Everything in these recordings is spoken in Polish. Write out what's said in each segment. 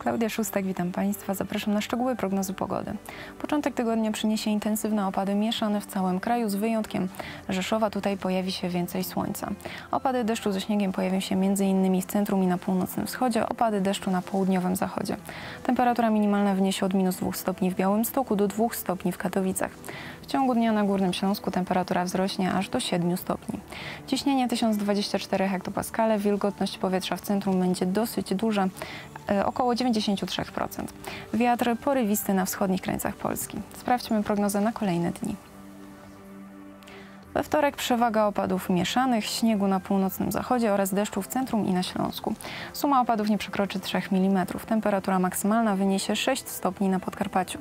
Klaudia Szóstek, witam Państwa. Zapraszam na szczegóły prognozy pogody. Początek tygodnia przyniesie intensywne opady mieszane w całym kraju, z wyjątkiem Rzeszowa. Tutaj pojawi się więcej słońca. Opady deszczu ze śniegiem pojawią się m.in. w centrum i na północnym wschodzie, opady deszczu na południowym zachodzie. Temperatura minimalna wyniesie od -2 stopni w Białymstoku do 2 stopni w Katowicach. W ciągu dnia na Górnym Śląsku temperatura wzrośnie aż do 7 stopni. Ciśnienie 1024 hektopaskale, wilgotność powietrza w centrum będzie dosyć duża, około 93%. Wiatr porywisty na wschodnich krańcach Polski. Sprawdźmy prognozę na kolejne dni. We wtorek przewaga opadów mieszanych, śniegu na północnym zachodzie oraz deszczu w centrum i na Śląsku. Suma opadów nie przekroczy 3 mm. Temperatura maksymalna wyniesie 6 stopni na Podkarpaciu.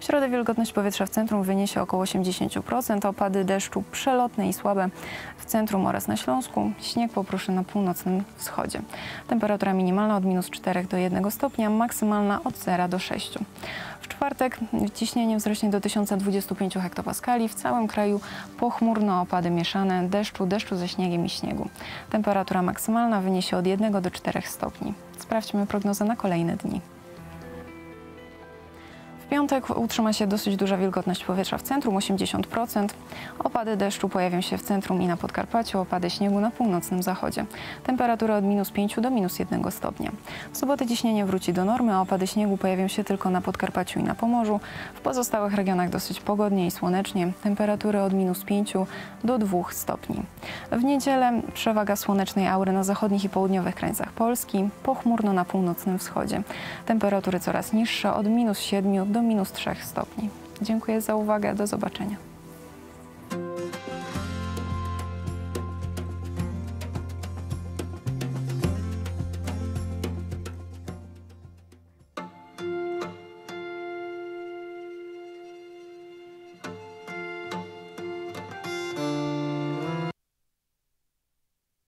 W środę wilgotność powietrza w centrum wyniesie około 80%. Opady deszczu przelotne i słabe w centrum oraz na Śląsku. Śnieg popruszy na północnym wschodzie. Temperatura minimalna od -4 do 1 stopnia, maksymalna od 0 do 6. W czwartek ciśnienie wzrośnie do 1025 hektopaskali. W całym kraju pochmurno opady mieszane, deszczu ze śniegiem i śniegu. Temperatura maksymalna wyniesie od 1 do 4 stopni. Sprawdźmy prognozę na kolejne dni. W piątek utrzyma się dosyć duża wilgotność powietrza w centrum, 80%. Opady deszczu pojawią się w centrum i na Podkarpaciu, opady śniegu na północnym zachodzie. Temperatura od -5 do -1 stopnia. W sobotę ciśnienie wróci do normy, a opady śniegu pojawią się tylko na Podkarpaciu i na Pomorzu. W pozostałych regionach dosyć pogodnie i słonecznie. Temperatury od -5 do 2 stopni. W niedzielę przewaga słonecznej aury na zachodnich i południowych krańcach Polski, pochmurno na północnym wschodzie. Temperatury coraz niższe, od -7 do -3 stopni. Dziękuję za uwagę, do zobaczenia.